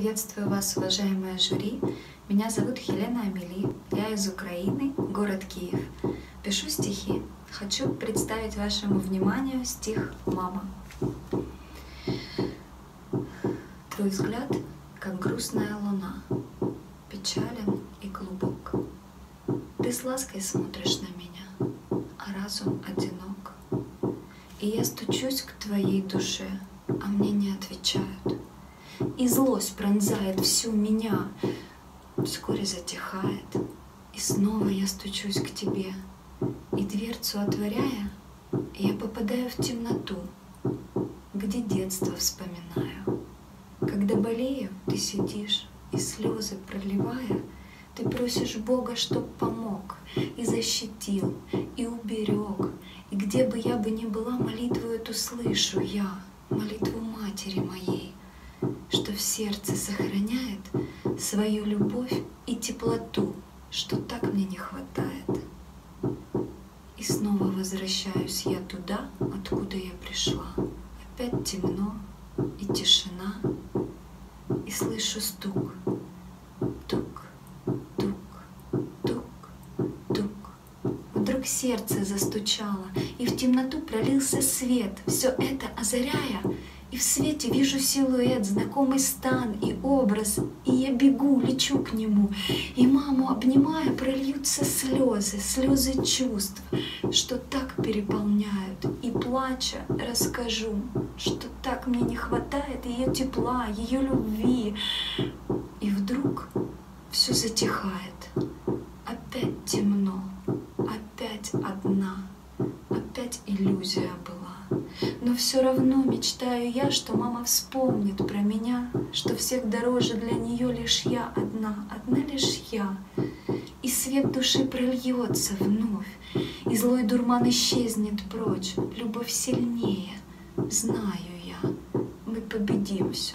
Приветствую вас, уважаемое жюри. Меня зовут Хелена Омели. Я из Украины, город Киев. Пишу стихи. Хочу представить вашему вниманию стих «Мама». Твой взгляд, как грустная луна, печален и глубок. Ты с лаской смотришь на меня, а разум одинок. И я стучусь к твоей душе, а мне не отвечают. И злость пронзает всю меня, вскоре затихает. И снова я стучусь к тебе, и дверцу отворяя, я попадаю в темноту, где детство вспоминаю. Когда болею, ты сидишь, и слезы проливая, ты просишь Бога, чтоб помог, и защитил, и уберег. И где бы я бы ни была, молитву эту слышу я, молитву матери моей, что в сердце сохраняет свою любовь и теплоту, что так мне не хватает. И снова возвращаюсь я туда, откуда я пришла. Опять темно и тишина, и слышу стук, тук, тук, тук, тук. Вдруг сердце застучало, и в темноту пролился свет, все это озаряя. И в свете вижу силуэт, знакомый стан и образ, и я бегу, лечу к нему, и маму обнимая, прольются слезы, слезы чувств, что так переполняют, и плача расскажу, что так мне не хватает ее тепла, ее любви, и вдруг все затихает, опять темно, опять одна, опять иллюзия была. Но все равно мечтаю я, что мама вспомнит про меня, что всех дороже для нее лишь я одна лишь я. И свет души прольется вновь, и злой дурман исчезнет прочь, любовь сильнее, знаю я, мы победим все.